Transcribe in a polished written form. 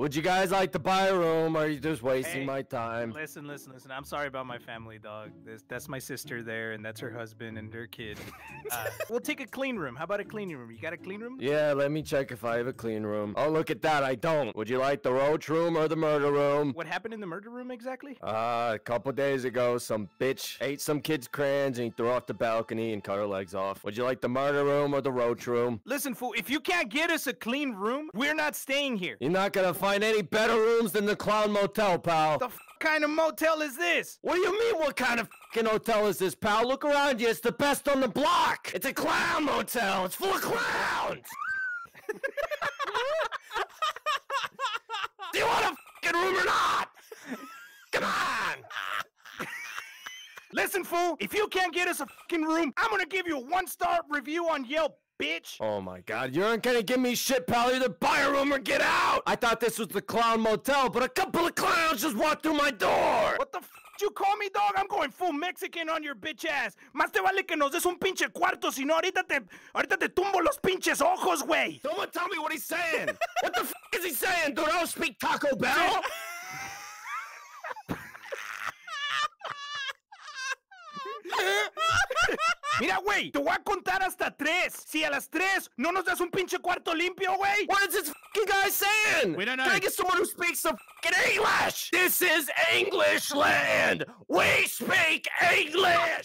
Would you guys like to buy a room, or are you just wasting my time? Listen, listen, listen. I'm sorry about my family, dog. That's my sister there, and that's her husband and her kid. We'll take a clean room. How about a clean room? You got a clean room? Yeah, let me check if I have a clean room. Oh, look at that. I don't. Would you like the roach room or the murder room? What happened in the murder room exactly? A couple days ago, some bitch ate some kid's crayons, and he threw off the balcony and cut her legs off. Would you like the murder room or the roach room? Listen, fool, if you can't get us a clean room, we're not staying here. You're not gonna find any better rooms than the Clown Motel, pal. The kind of motel is this? What do you mean, what kind of hotel is this, pal? Look around you. It's the best on the block. It's a clown motel. It's full of clowns. Do you want a room or not? Come on. Listen, fool, if you can't get us a room, I'm gonna give you a 1-star review on Yelp. Bitch. Oh my god, you aren't gonna give me shit, pal. Either buy a room or get out. I thought this was the Clown Motel, but a couple of clowns just walked through my door. What the f*** you call me, dog? I'm going full Mexican on your bitch ass. Más te vale que nos des un pinche cuarto, si no ahorita te tumbo los pinches ojos, güey. Someone tell me what he's saying. What the f*** is he saying, dude? I don't speak Taco Bell. Mira, güey, te voy a contar hasta 3. Si a las 3 no nos das un pinche cuarto limpio, güey. What is this f***ing guy saying? We don't know. Can I get someone who speaks some f***ing English? This is English land. We speak English.